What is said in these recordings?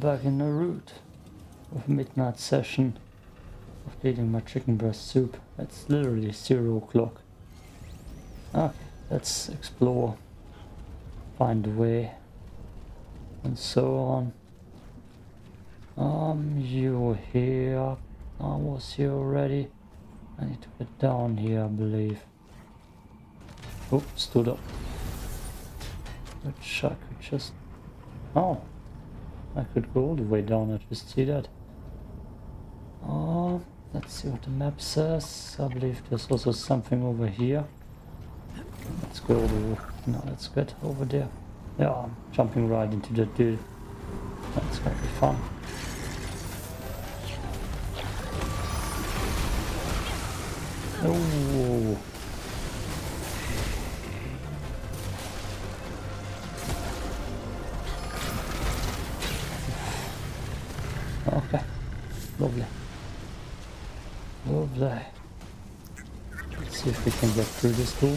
back in Nerud with midnight session of eating my chicken breast soup. It's literally 0 o'clock. Ah, let's explore, find a way, and so on. You were here, I was here already. I need to get down here, I believe. Oh, stood up. Which I could just... Oh! I could go all the way down, I just see that. Oh, let's see what the map says. I believe there's also something over here. Let's go over there. No, let's get over there. Yeah, I'm jumping right into that dude. That's gonna be fun. Oh! Okay, lovely. Lovely. Let's see if we can get through this door.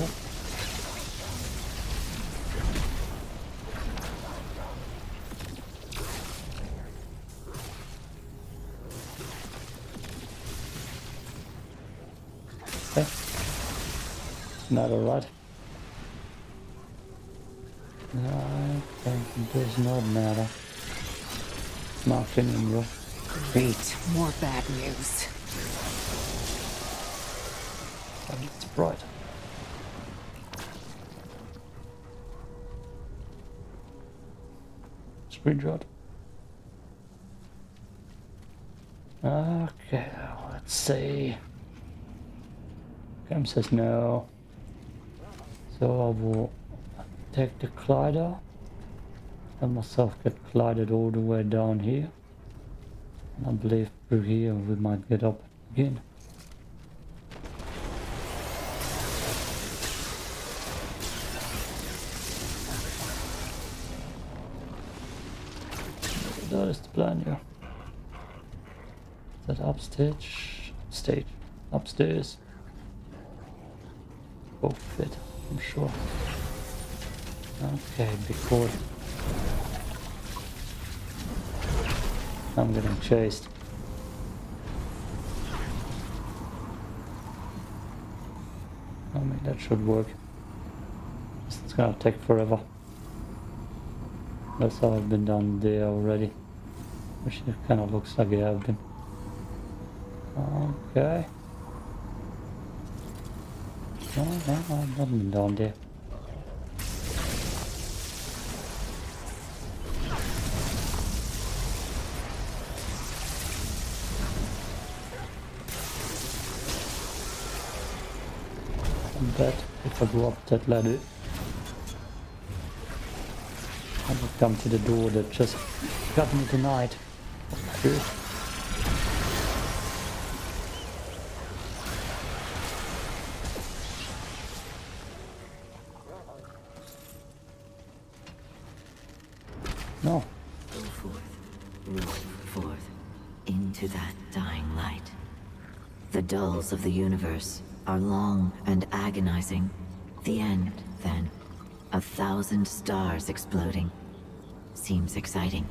Okay. Not alright. I think it does not matter. Not feeling real. Great, more bad news. It's bright. Screenshot. Okay, let's see. Cam says no. So I will take the glider. Let myself get glided all the way down here. I believe through here we might get up again. That is the plan here. Is that upstage? Upstage. Upstairs. Both fit, I'm sure. Okay, before. I'm getting chased. I mean, that should work. It's gonna take forever. That's how I've been down there already. Which it kind of looks like it has been. Okay. No, I've not been down there. That if I go up that ladder, I will come to the door that just got me tonight. Good. No. Move forth into that dying light. The dulls of the universe are long and agonizing. The end, then, 1,000 stars exploding. Seems exciting.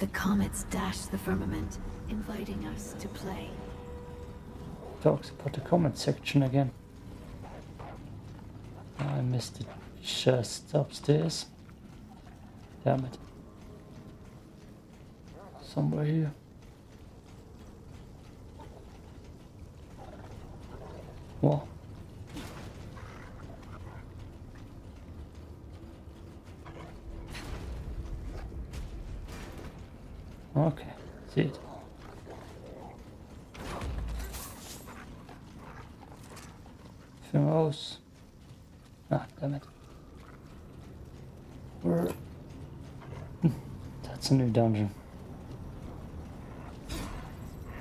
The comets dash the firmament, inviting us to play. Talks about the comet section again. I missed the chest upstairs. Damn it. Somewhere here. What? Okay, see it. Anything else? Ah, damn it. We're... That's a new dungeon.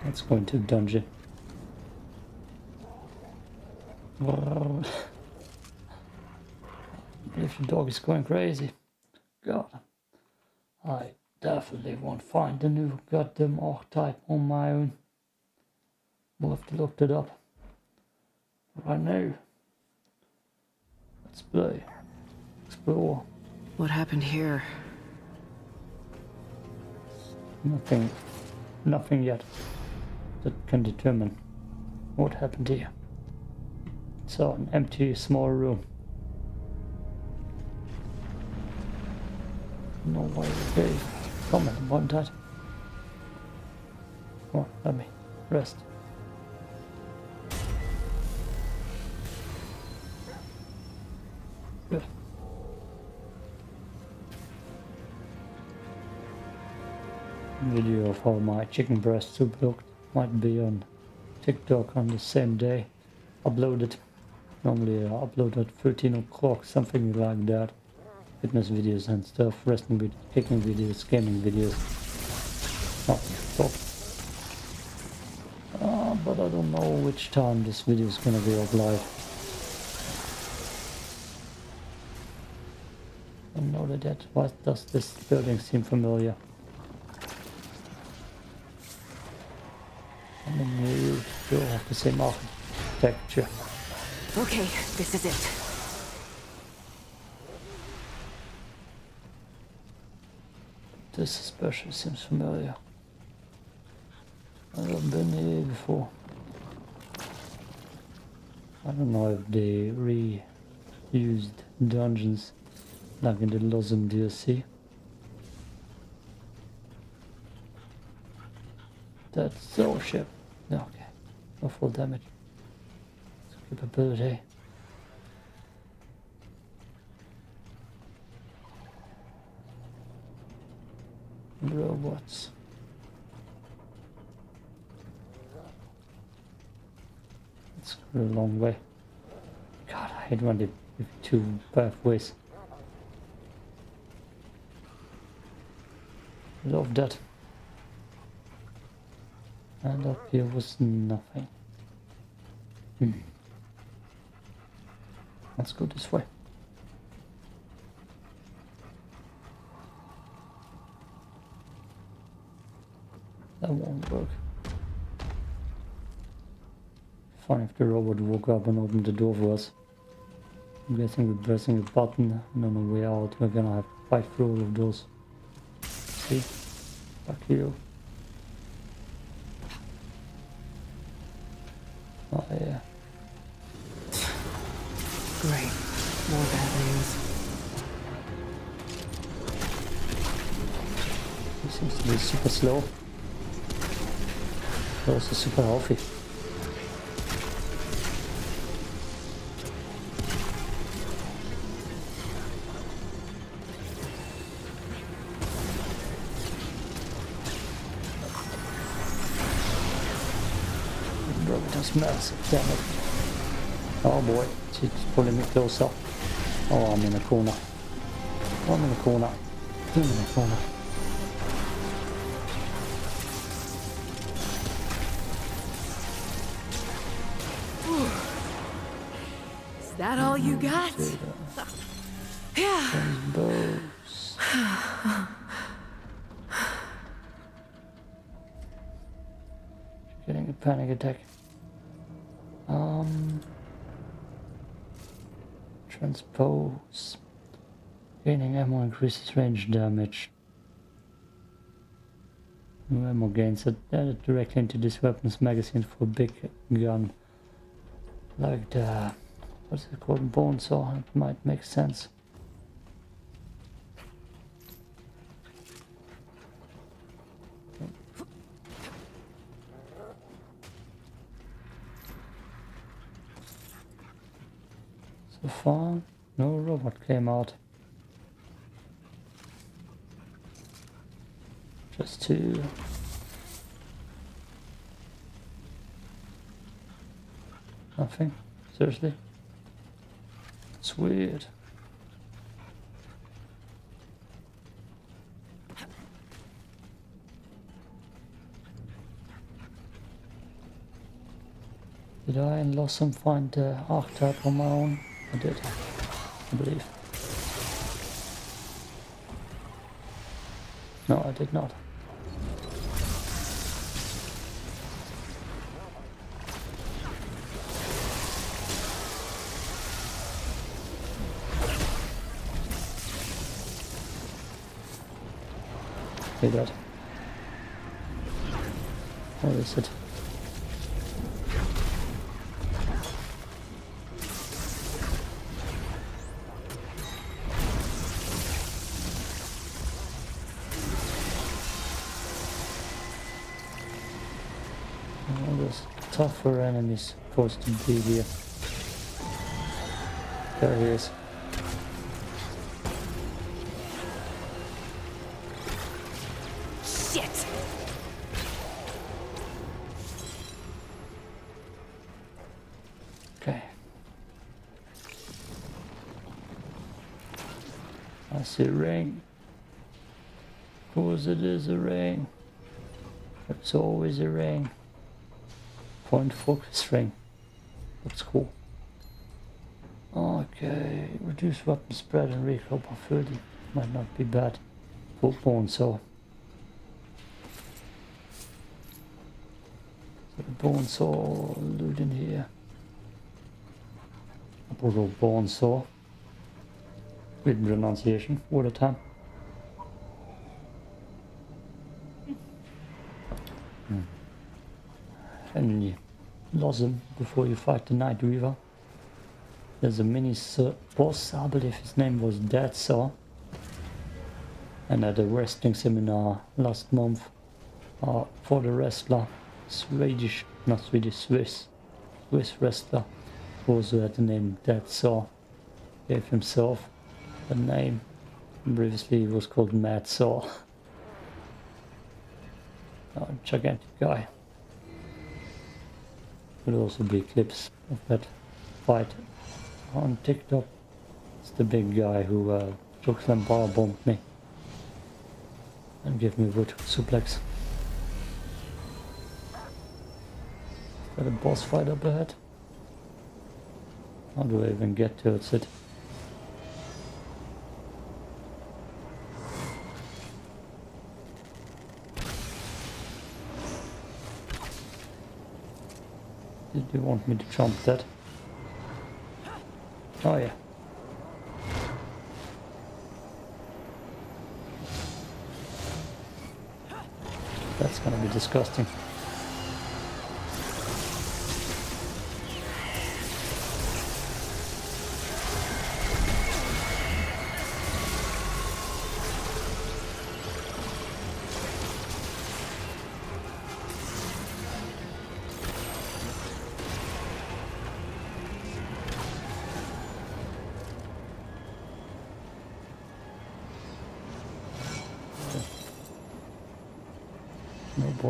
Let's go into a dungeon. If the dog is going crazy, God, I definitely won't find the new goddamn archetype on my own. We'll have to look that up. Right now, let's play, explore. What happened here? Nothing yet that can determine what happened here. So an empty small room. No way to comment about that. Come on, let me rest. Good. Video of how my chicken breast soup looked might be on TikTok on the same day uploaded. Normally I upload at 13 o'clock, something like that. Fitness videos and stuff, resting videos, kicking videos, gaming videos. Not TikTok. But I don't know which time this video is gonna be up live. I know that. Why does this building seem familiar? And then you still have the same architecture. Okay, this is it. This especially seems familiar. I haven't been here before. I don't know if they reused dungeons like in the Losomn DLC. That's so ship. No, okay. No full damage. Capability. Robots. It's a long way. God, I hate when they give two pathways. Love that. And up here was nothing. Let's go this way. That won't work. Fine if the robot woke up and opened the door for us. I'm guessing we're pressing a button and on the way out we're gonna have to fight through all of those. See? Fuck you. Oh yeah. Great. More bad news. He seems to be super slow. But also super healthy. It broke does massive damage. Oh boy, she's pulling me closer. Oh, I'm in a corner. I'm in a corner. I'm in a corner. Is that all you got? Yeah. Transpose. Getting a panic attack. Transpose. Gaining ammo increases range damage. New ammo gains are added directly into this weapon's magazine for a big gun. Like the... what's it called? Bone saw. It might make sense. So far, no robot came out. Just two. Nothing. Seriously? It's weird. Did I and Losomn find the archetype on my own? I did, I believe. No, I did not. Hey, that. I wasted. All those tougher enemies supposed to be here. There he is. A ring. Of course it is a ring. It's always a ring. Point focus ring. That's cool. Okay. Reduce weapon spread and recoil by 30. Might not be bad. For bone saw. So the bone saw loot in here. I brought a bone saw. Good pronunciation all the time. And you Losomn before you fight the Night Reaver. There's a mini boss, I believe his name was Dead Saw. And at a wrestling seminar last month for the wrestler, Swedish, not Swedish, Swiss wrestler, also had the name Dead Saw, gave himself the name. Previously it was called Mad Saw. Oh, gigantic guy. Could also be clips of that fight on TikTok. It's the big guy who took them, power bombed me and gave me a wood suplex. Is that a boss fight up ahead? How do I even get towards it? Did you want me to jump that? Oh yeah. That's gonna be disgusting.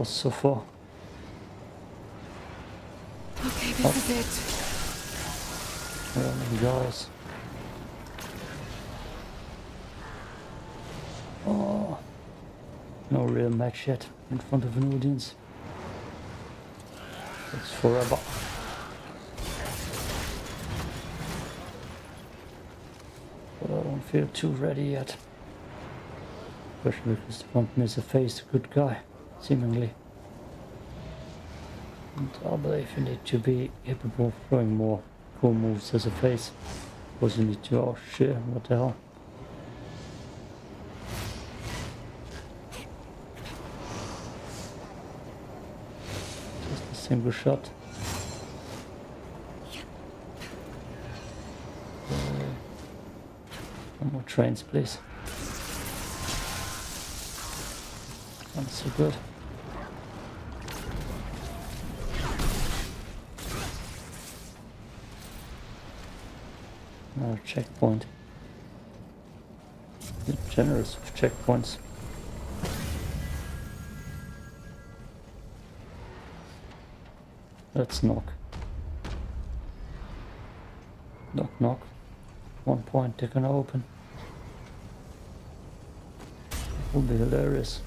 So far. Okay, this is it. Running guys. Oh, no real match yet in front of an audience. It's forever. But I don't feel too ready yet. Especially because the one is a face, a good guy. Seemingly. And I believe you need to be capable of throwing more cool moves as a face. Because you need to, oh shit, what the hell. Just a single shot. No more trains, please. That's so good. Another checkpoint. They're generous with checkpoints. Let's knock. Knock, knock. 1 point, they're gonna open. It will be hilarious.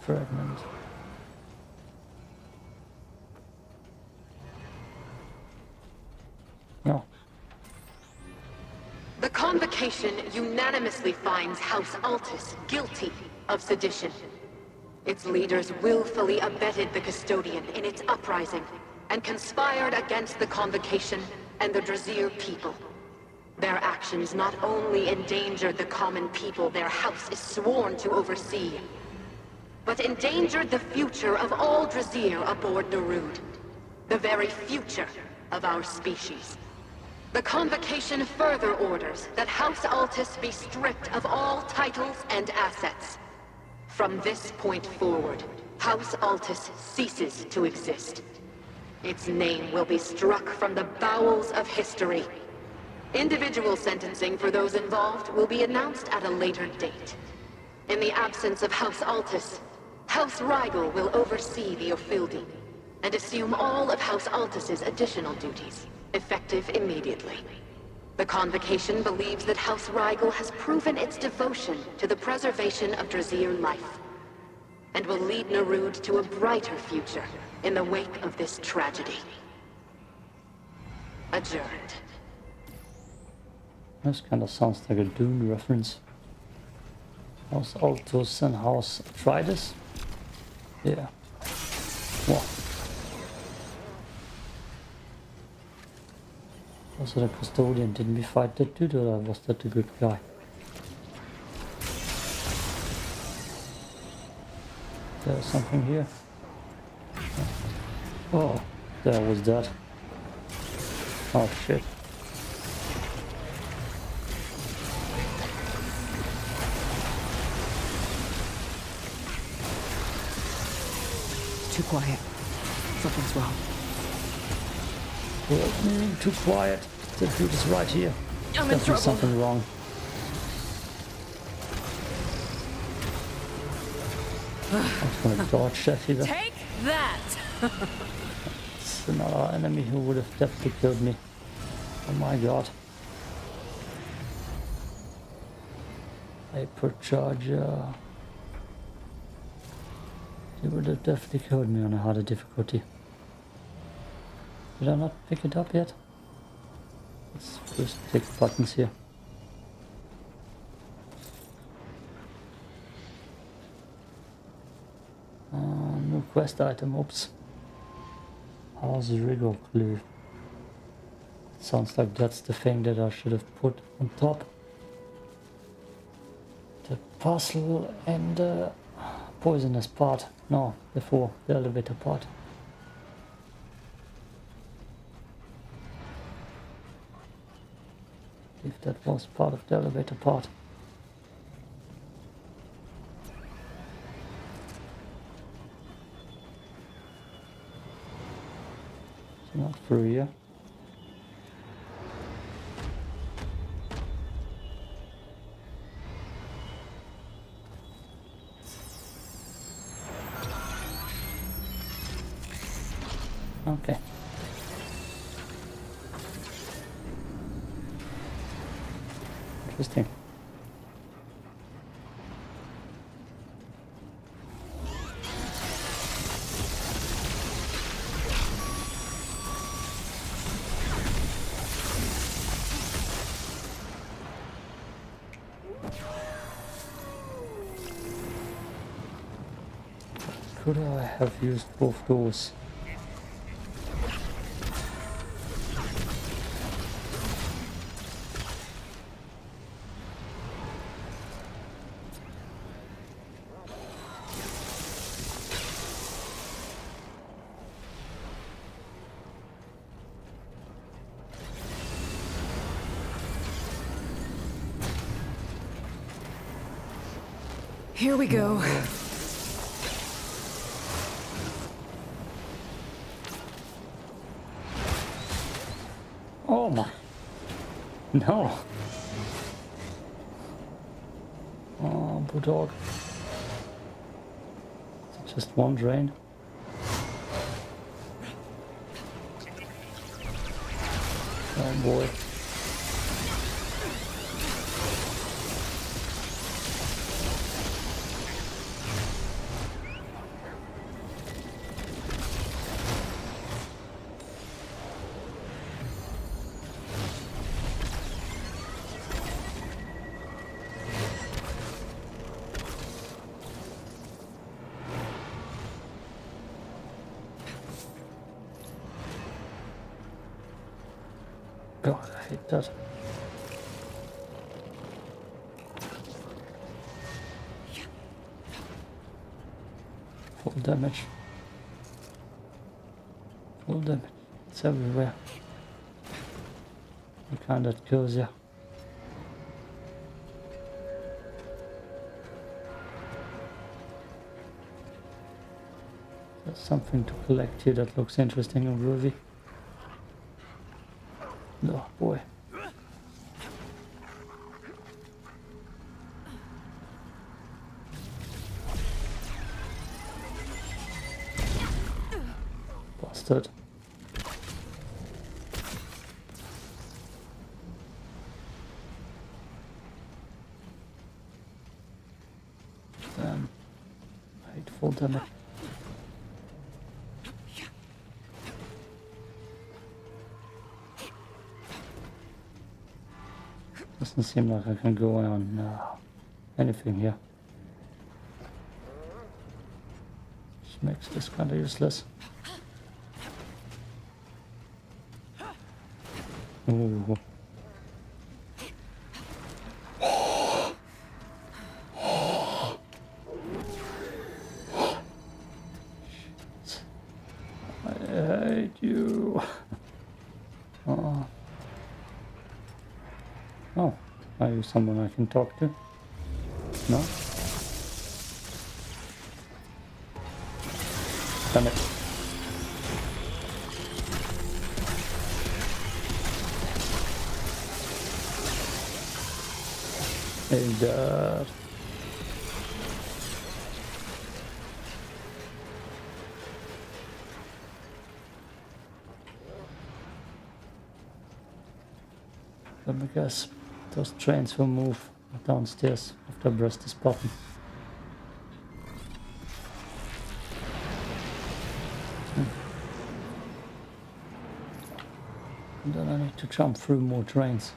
Fragment. No. The Convocation unanimously finds House Altus guilty of sedition. Its leaders willfully abetted the Custodian in its uprising and conspired against the Convocation and the Drazier people. Their actions not only endangered the common people their house is sworn to oversee, but endangered the future of all Drazier aboard Nerud. The very future of our species. The Convocation further orders that House Altus be stripped of all titles and assets. From this point forward, House Altus ceases to exist. Its name will be struck from the bowels of history. Individual sentencing for those involved will be announced at a later date. In the absence of House Altus, House Rigel will oversee the Ophildi and assume all of House Altus's additional duties, effective immediately. The Convocation believes that House Rigel has proven its devotion to the preservation of Drazier life, and will lead Nerud to a brighter future in the wake of this tragedy. Adjourned. This kind of sounds like a Dune reference. House Altus and House Tridus? Yeah. Wow. Also the custodian, didn't we fight that dude or was that a good guy? There's something here. Oh, there was that. Oh shit. Too quiet. Something's wrong. We're too quiet. The dude is right here. I'm in trouble. Something wrong. I'm gonna dodge that here. Take that! It's another enemy who would have definitely killed me. Oh my god. Hypercharger. It would have definitely killed me on a harder difficulty. Did I not pick it up yet? Let's first click buttons here. New quest item, oops. House Rigel clue. It sounds like that's the thing that I should have put on top. The puzzle and the poisonous part. No, before the elevator part. If that was part of the elevator part. It's not through here. Okay. Interesting. Could I have used both doors? Here we go. Oh my. No. Oh, poor dog. It's just one drain. Oh boy. God, I hate that. Full damage. Full damage. It's everywhere. You kind of goes here. There's something to collect here that looks interesting and groovy. Oh boy. Bastard. Damn. Hateful damage. Doesn't seem like I can go on anything here. Which makes this kind of useless. Ooh. Someone I can talk to? No? Damn it. Hey, God. Let me guess. Those trains will move downstairs after I press this button. And then I need to jump through more trains.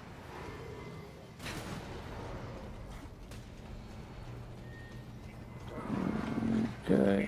Okay.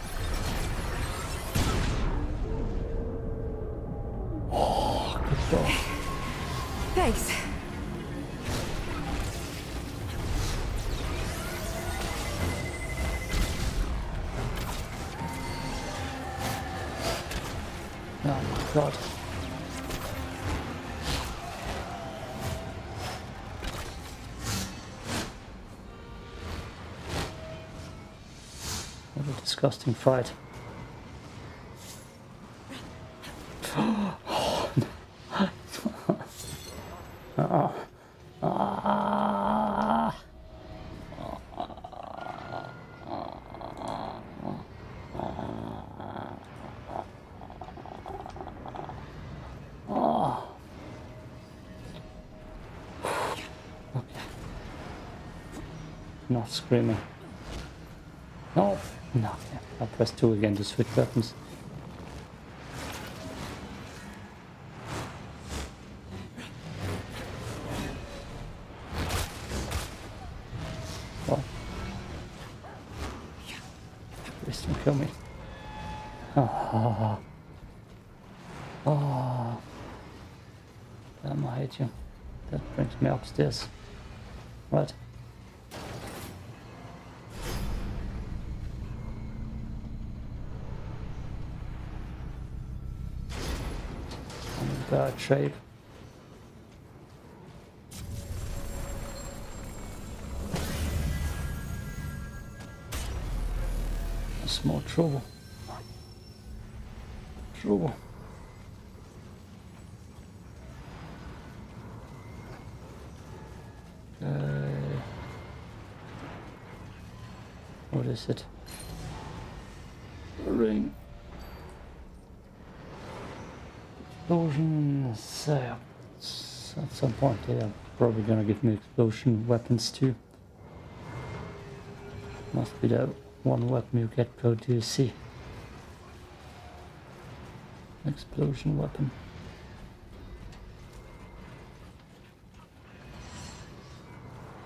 Oh, good stuff. Thanks. Oh my God. Disgusting fight. Okay. Not screaming. No. No, I press 2 again to switch weapons. Oh. Please don't kill me. Oh. Oh. Damn, I hate you. That brings me upstairs. Right. Bad shape. That's more trouble. Trouble. What is it? A ring. Explosions, at some point they are probably gonna give me explosion weapons too. Must be the one weapon you get per DLC. Explosion weapon.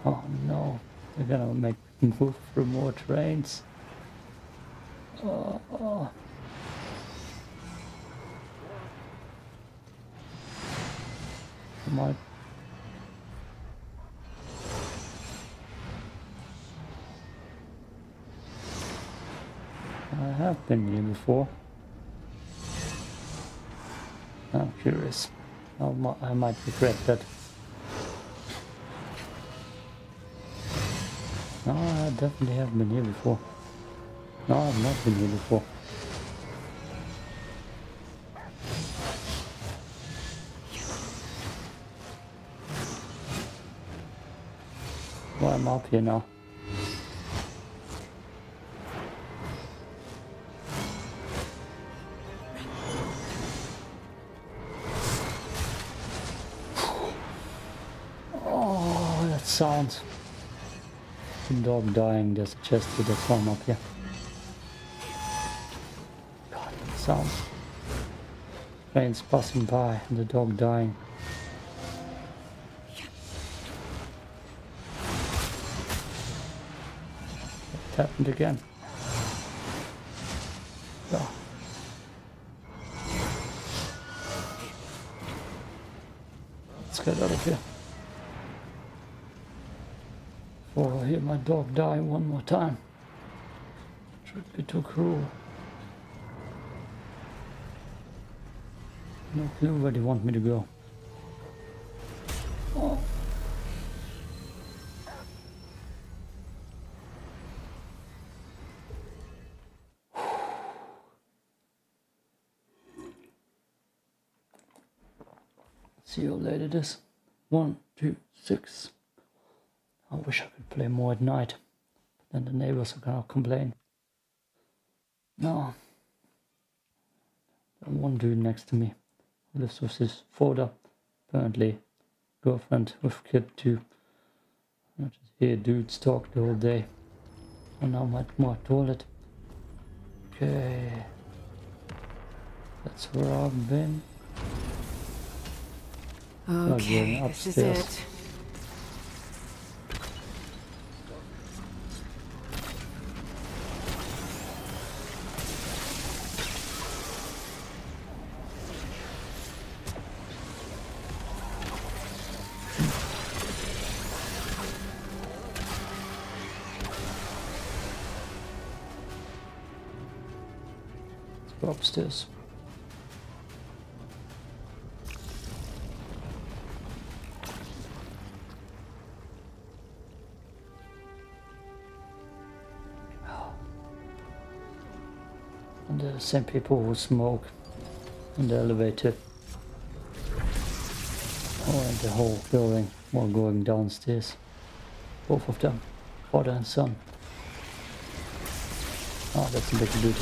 Oh no, they're gonna make move through more trains. Oh. Come on. I have been here before. I'm curious. I might regret that. No, I definitely have been here before. No, I've not been here before. Well, I'm out here now. Oh, that sound. The dog dying, there's a chest with a phone up here. God, that sound. Trains passing by and the dog dying. It happened again. Oh. Let's get out of here. Oh, I hear my dog die one more time. It would be too cruel. No clue where they want me to go. Oh. See you later, this. 1, 2, 6. I wish I could play more at night, but then the neighbors are gonna complain. No, there one dude next to me who lives with his father, apparently girlfriend with kid too. I just hear dudes talk the whole day. And now my toilet. Okay, that's where I've been. Okay, no, this is it. Upstairs. And they're the same people who smoke in the elevator or in the whole building while going downstairs. Both of them, father and son. Oh, that's a big dude.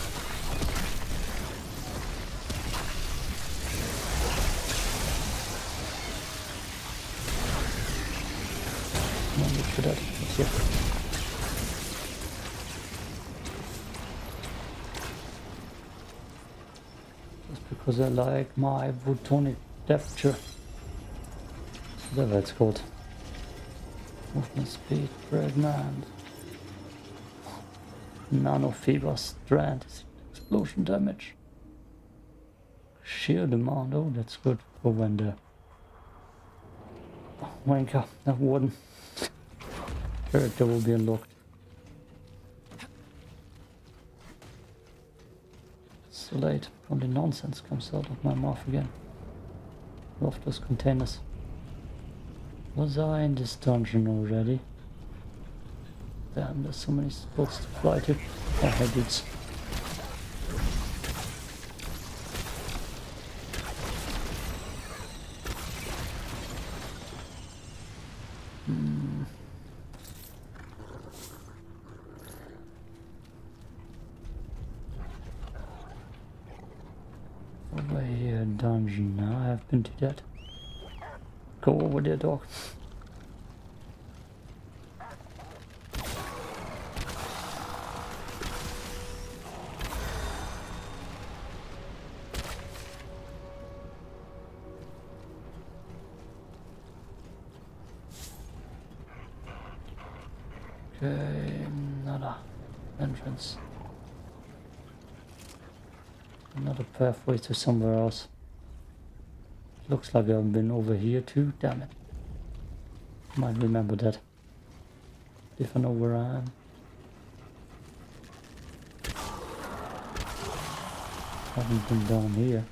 Because I like my Botonic texture. Whatever it's called. Movement speed, pregnant. Nanofiber strand, explosion damage. Sheer demand, oh that's good for when the wanker, that warden character will be unlocked. Late. Only nonsense comes out of my mouth again. Love those containers. Was I in this dungeon already? Damn, there's so many spots to fly to. Oh, hey dudes. Into that. Go over there, dog. another entrance. Another pathway to somewhere else. Looks like I've been over here too, damn it. Might remember that. If I know where I am. I haven't been down here.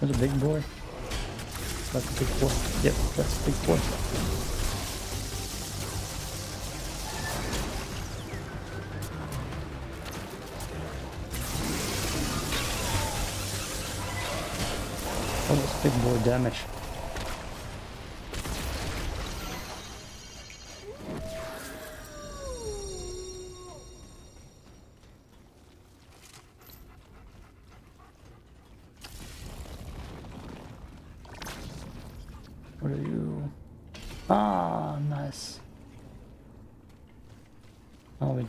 Is that a big boy? That's a big boy. Yep, that's a big boy. Oh, that's big boy damage.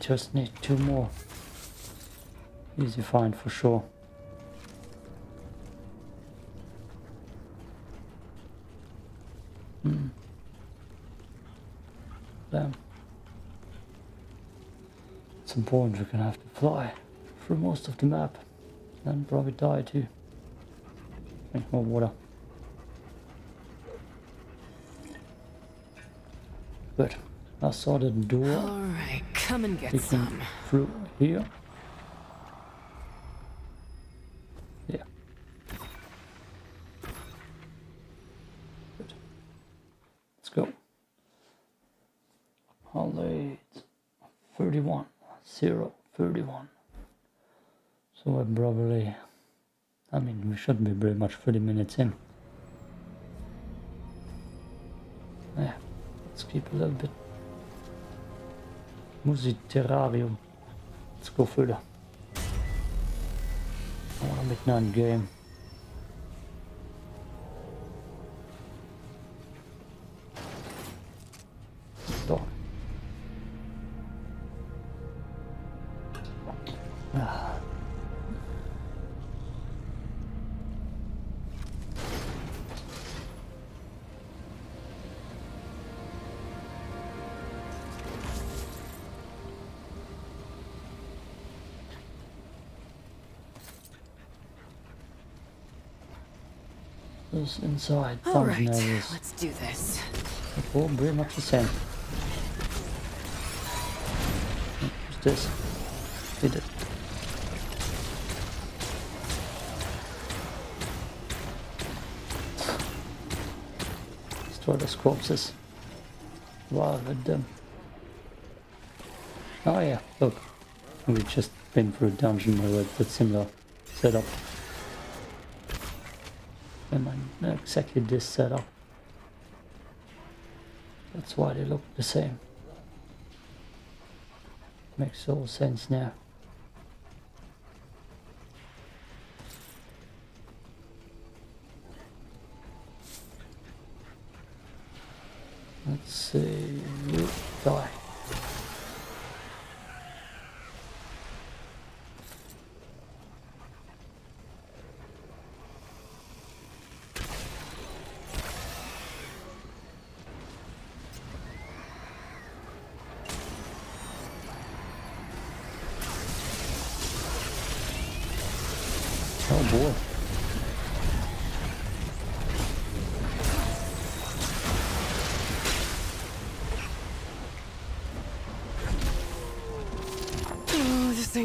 Just need two more. Easy find for sure. Damn. It's important we're gonna have to fly through most of the map and probably die too. Drink more water. Good. I saw the door. All right. Come and get some. Through here. Yeah. Good. Let's go. How late? 31. 0:31. So we're probably... I mean, we should be pretty much 30 minutes in. Yeah. Let's keep a little bit. Musi Terrarium. Let's go further. I want a midnight game. Stop. Inside, all right, let's do this. It will be much the same. What's this? Did it? Destroy those corpses. Wow, with them. Oh yeah, look, we just been through a dungeon with a similar setup. Not exactly this setup. That's why they look the same. Makes all sense now. Let's see. Die.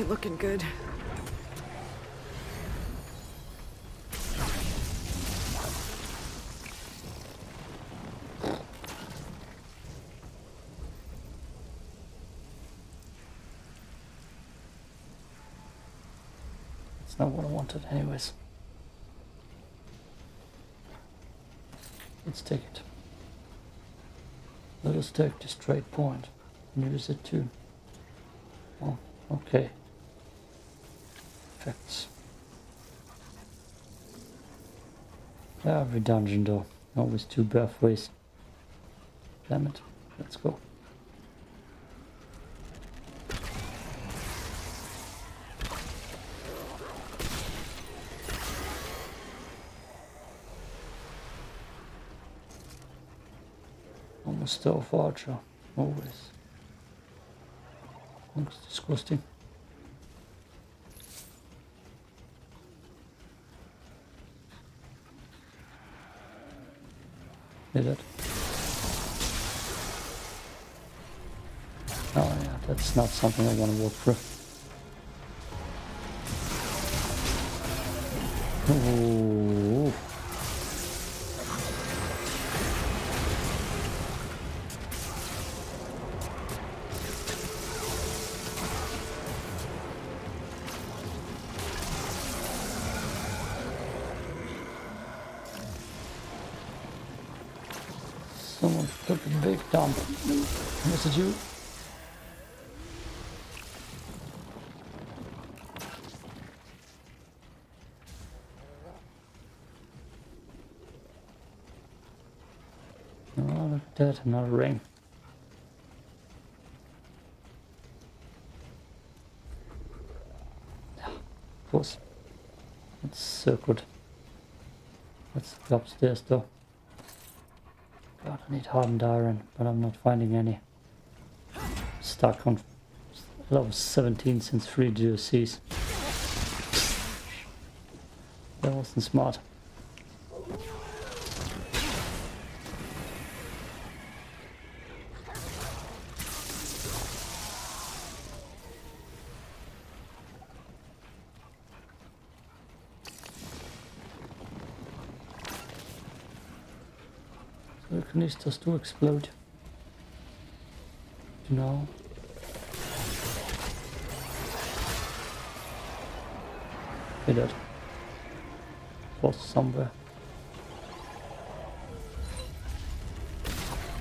Looking good. It's not what I wanted, anyways. Let's take it. Let us take the straight point and use it too. Oh, okay. Every dungeon door, always two pathways. Damn it, let's go. a stealth archer, always. Looks disgusting. Is it? Oh yeah, that's not something I want to walk through. Ooh. Someone took a big dump. Was it you? That another ring. Yeah, of course. It's so good. Let's go upstairs though. God, I need hardened iron, but I'm not finding any. Stuck on level 17 since 3 DLCs. That wasn't smart. Canisters to explode. No. Hit it. Falls somewhere.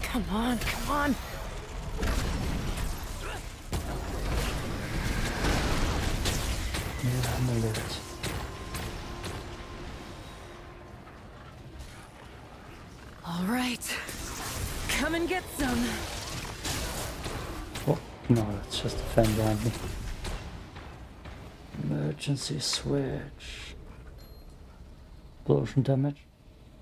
Come on, come on. Yeah, I'm gonna live it. Come and get some. Oh, no, that's just a fan behind me. Emergency switch. Explosion damage.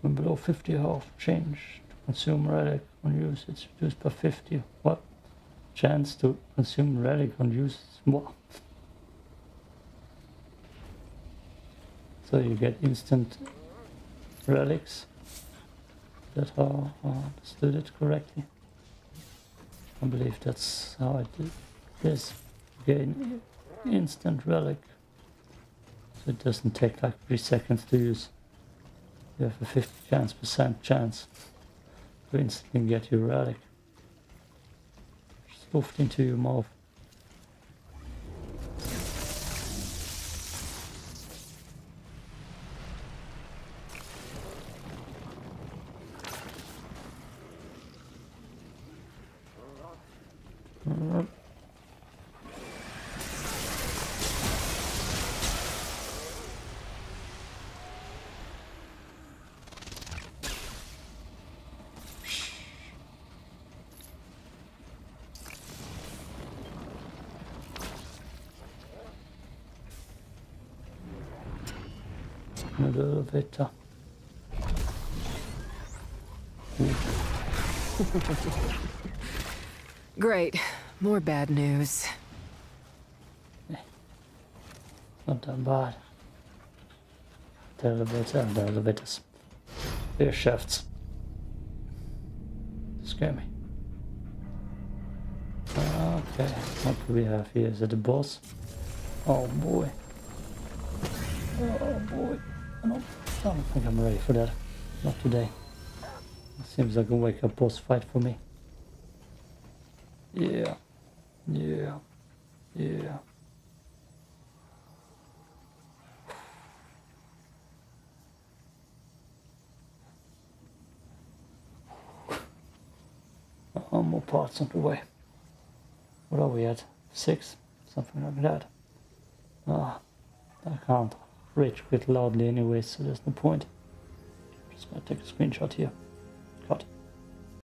When below 50 health, change to consume relic on use. It's reduced by 50. What? Chance to consume relic on use is more. So you get instant relics. That's how I understood it correctly. I believe that's how I did this. Gain instant relic. So it doesn't take like 3 seconds to use. You have a 50% chance to instantly get your relic. Stuffed into your mouth. Elevator. Great. More bad news. Not that bad. The elevator and the elevators. They're shafts. Scare me. Okay. What do we have here? Is it a boss? Oh boy. Oh boy. I don't think I'm ready for that. Not today. It seems like a wake-up boss fight for me. Yeah. Yeah. Yeah. More parts on the way. What are we at? 6? Something like that. Ah, I can't. Rage quit loudly anyway, so there's no point. Just gonna take a screenshot here.